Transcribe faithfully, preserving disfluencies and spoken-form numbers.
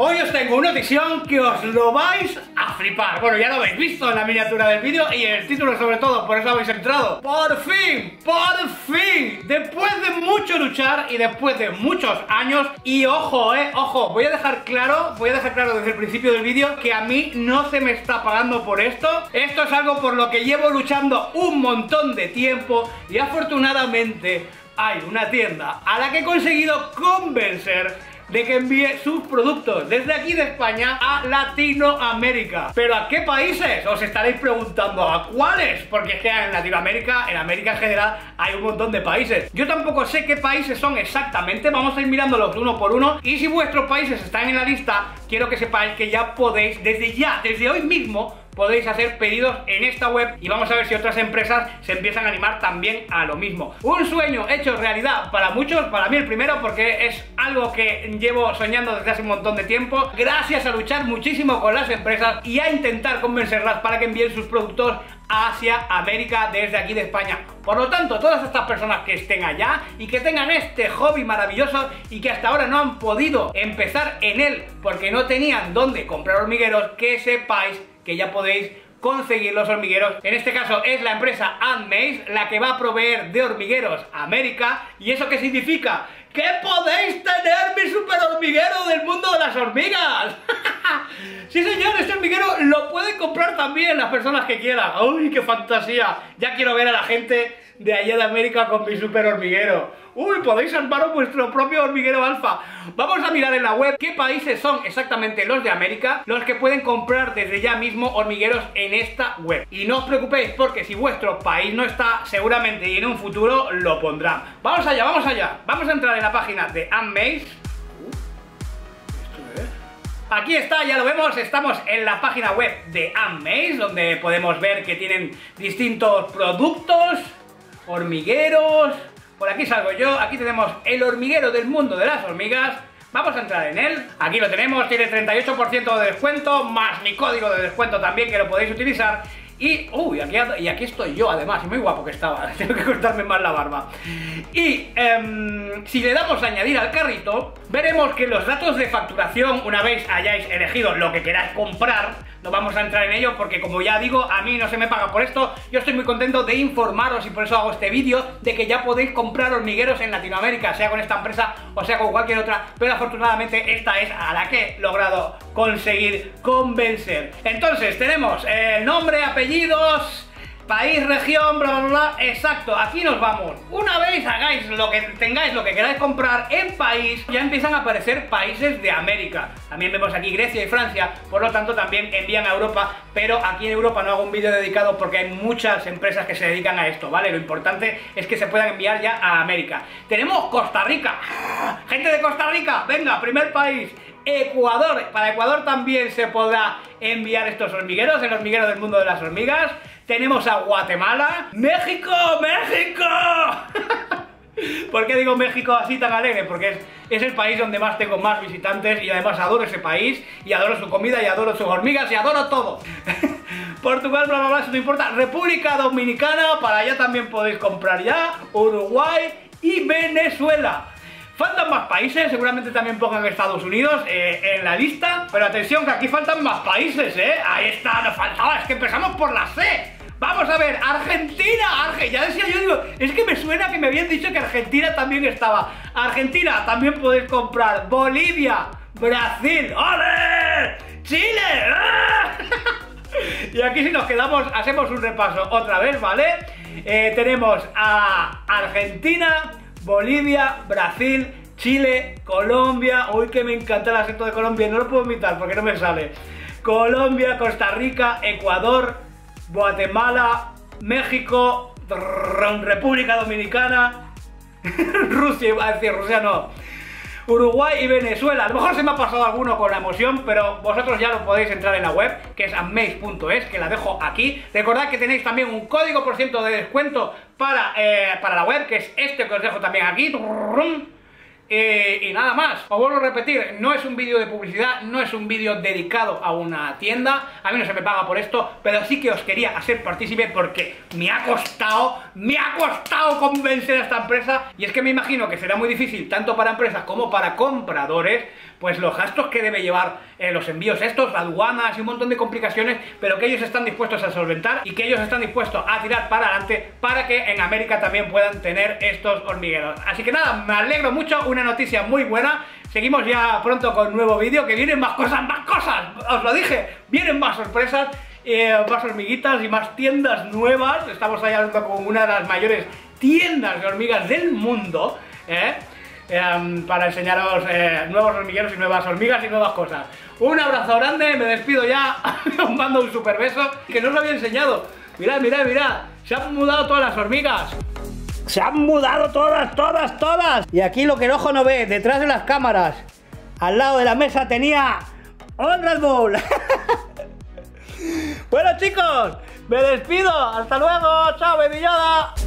Hoy os tengo una edición que os lo vais a flipar. Bueno, ya lo habéis visto en la miniatura del vídeo y el título sobre todo, por eso habéis entrado. Por fin, por fin, después de mucho luchar y después de muchos años. Y ojo, eh, ojo, voy a dejar claro, voy a dejar claro desde el principio del vídeo que a mí no se me está pagando por esto. Esto es algo por lo que llevo luchando un montón de tiempo y afortunadamente hay una tienda a la que he conseguido convencer de que envíe sus productos desde aquí de España a Latinoamérica. ¿Pero a qué países? Os estaréis preguntando, ¿a cuáles? Porque es que en Latinoamérica, en América en general, hay un montón de países. Yo tampoco sé qué países son exactamente, vamos a ir mirándolos uno por uno. Y si vuestros países están en la lista, quiero que sepáis que ya podéis, desde ya, desde hoy mismo, podéis hacer pedidos en esta web y vamos a ver si otras empresas se empiezan a animar también a lo mismo. Un sueño hecho realidad para muchos, para mí el primero, porque es algo que llevo soñando desde hace un montón de tiempo, gracias a luchar muchísimo con las empresas y a intentar convencerlas para que envíen sus productos hacia América desde aquí de España. Por lo tanto, todas estas personas que estén allá y que tengan este hobby maravilloso y que hasta ahora no han podido empezar en él porque no tenían dónde comprar hormigueros, que sepáis que ya podéis conseguir los hormigueros. En este caso es la empresa Antmaze la que va a proveer de hormigueros a América. ¿Y eso qué significa? ¡Que podéis tener mi super hormiguero del mundo de las hormigas! Sí señor, este hormiguero lo pueden comprar también las personas que quieran. ¡Uy, qué fantasía! Ya quiero ver a la gente de allá de América con mi super hormiguero. ¡Uy, podéis armaros vuestro propio hormiguero alfa! Vamos a mirar en la web qué países son exactamente los de América los que pueden comprar desde ya mismo hormigueros en esta web. Y no os preocupéis porque si vuestro país no está, seguramente y en un futuro lo pondrán. ¡Vamos allá, vamos allá! Vamos a entrar en la página de Antmaze. Aquí está, ya lo vemos, estamos en la página web de Antmaze, donde podemos ver que tienen distintos productos, hormigueros. Por aquí salgo yo, aquí tenemos el hormiguero del mundo de las hormigas. Vamos a entrar en él, aquí lo tenemos, tiene treinta y ocho por ciento de descuento, más mi código de descuento también que lo podéis utilizar. Y, uy, aquí, y aquí estoy yo además, muy guapo que estaba, tengo que cortarme más la barba. Y eh, si le damos a añadir al carrito, veremos que los datos de facturación, una vez hayáis elegido lo que queráis comprar, no vamos a entrar en ello porque como ya digo, a mí no se me paga por esto. Yo estoy muy contento de informaros y por eso hago este vídeo, de que ya podéis comprar hormigueros en Latinoamérica, sea con esta empresa o sea con cualquier otra, pero afortunadamente esta es a la que he logrado conseguir convencer. Entonces tenemos eh, nombre, apellidos, país, región, bla bla bla, exacto, aquí nos vamos. Una vez hagáis lo que tengáis, lo que queráis comprar en país, ya empiezan a aparecer países de América. También vemos aquí Grecia y Francia, por lo tanto también envían a Europa, pero aquí en Europa no hago un vídeo dedicado porque hay muchas empresas que se dedican a esto, ¿vale? Lo importante es que se puedan enviar ya a América. Tenemos Costa Rica, gente de Costa Rica, venga, primer país. Ecuador, para Ecuador también se podrá enviar estos hormigueros, el hormiguero del mundo de las hormigas. Tenemos a Guatemala. ¡México! ¡México! ¿Por qué digo México así tan alegre? Porque es, es el país donde más tengo más visitantes y además adoro ese país y adoro su comida y adoro sus hormigas y adoro todo. Portugal, bla bla bla, eso no importa. República Dominicana, para allá también podéis comprar ya. Uruguay y Venezuela. Faltan más países, seguramente también pongan Estados Unidos eh, en la lista. Pero atención que aquí faltan más países, ¿eh? Ahí está, nos faltaba, es que empezamos por la C. Vamos a ver, Argentina, Arge, ya decía yo, digo, es que me suena que me habían dicho que Argentina también estaba. Argentina, también podéis comprar. Bolivia, Brasil, ¡ole! Chile, ¡ah! Y aquí si nos quedamos, hacemos un repaso otra vez, ¿vale? Eh, tenemos a Argentina, Bolivia, Brasil, Chile, Colombia. Uy, que me encanta el acento de Colombia, no lo puedo imitar porque no me sale. Colombia, Costa Rica, Ecuador, Guatemala, México, República Dominicana, Rusia, iba a decir Rusia no, Uruguay y Venezuela. A lo mejor se me ha pasado alguno con la emoción, pero vosotros ya lo podéis entrar en la web, que es antmaze punto es, que la dejo aquí. Recordad que tenéis también un código por ciento de descuento para, eh, para la web, que es este que os dejo también aquí. Eh, y nada más, os vuelvo a repetir, no es un vídeo de publicidad, no es un vídeo dedicado a una tienda, a mí no se me paga por esto, pero sí que os quería hacer partícipe porque me ha costado, me ha costado convencer a esta empresa y es que me imagino que será muy difícil tanto para empresas como para compradores, pues los gastos que debe llevar eh, los envíos estos, aduanas y un montón de complicaciones, pero que ellos están dispuestos a solventar y que ellos están dispuestos a tirar para adelante para que en América también puedan tener estos hormigueros. Así que nada, me alegro mucho, una noticia muy buena. Seguimos ya pronto con un nuevo vídeo, que vienen más cosas, más cosas, os lo dije, vienen más sorpresas, eh, más hormiguitas y más tiendas nuevas. Estamos ahí hablando con una de las mayores tiendas de hormigas del mundo, ¿eh? Eh, para enseñaros eh, nuevos hormigueros y nuevas hormigas y nuevas cosas. Un abrazo grande, me despido ya, os mando un super beso, que no os lo había enseñado. Mirad, mirad, mirad, se han mudado todas las hormigas. Se han mudado todas, todas, todas. Y aquí lo que el ojo no ve, detrás de las cámaras, al lado de la mesa tenía un Red Bull. Bueno, chicos, me despido. Hasta luego. Chao, baby Yoda.